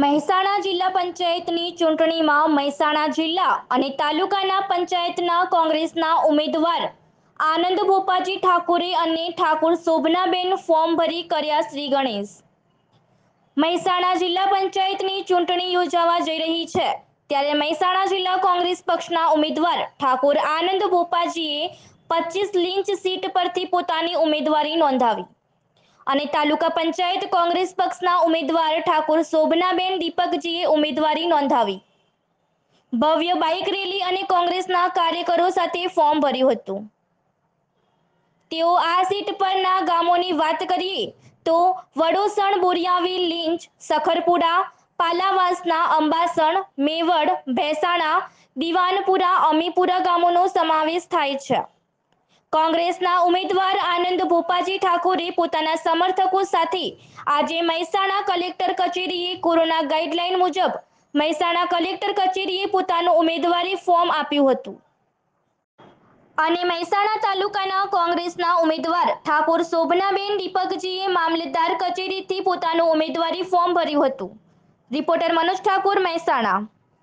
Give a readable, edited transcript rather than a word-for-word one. મહેસાણા જિલ્લા પંચાયતની ચૂંટણીમાં મહેસાણા જિલ્લા અને તાલુકાના પંચાયતના કોંગ્રેસના ઉમેદવાર આનંદ ભોપાજી ઠાકોરે અને ઠાકોર શોભનાબેન ફોર્મ ભરી કર્યા શ્રી ગણેશ। મહેસાણા જિલ્લા પંચાયતની ચૂંટણી યોજાવા જઈ રહી છે ત્યારે મહેસાણા જિલ્લા કોંગ્રેસ પક્ષના ઉમેદવાર ઠાકોર આનંદ ભોપાજીએ 25 લિંચ સીટ પરથી પોતાની ઉમેદવારી નોંધાવી અને તાલુકા પંચાયત કોંગ્રેસ પક્ષના ઉમેદવાર ઠાકોર શોભનાબેન દીપક जी ए ઉમેદવારી નોંધાવી। ભવ્ય બાઇક રેલી અને કોંગ્રેસના કાર્યકરો સાથે ફોર્મ ભર્યું હતું। તેઓ આ સીટ પરના ગામોની વાત કરીએ તો વડોસણ, બોરિયાવી, લીંચ, સખરપુરા, પાલાવાસના, અંબાસણ, મેવડ, ભેસાણા, દીવાનપુરા, અમીપુરા ગામોનો સમાવેશ થાય છે। કોંગ્રેસના ઉમેદવાર આનંદ ભોપાજી ઠાકોરે પોતાના સમર્થકો સાથે આજે મહેસાણા કલેક્ટર કચેરીએ કોરોના ગાઈડલાઈન મુજબ મહેસાણા કલેક્ટર કચેરીએ પોતાનું ઉમેદવારી ફોર્મ આપ્યું હતું અને મહેસાણા તાલુકાના કોંગ્રેસના ઉમેદવાર ઠાકોર શોભનાબેન દીપકજીએ મામલતદાર કચેરીથી પોતાનું ઉમેદવારી ફોર્મ ભર્યું હતું। રિપોર્ટર મનોજ ઠાકોર, મહેસાણા।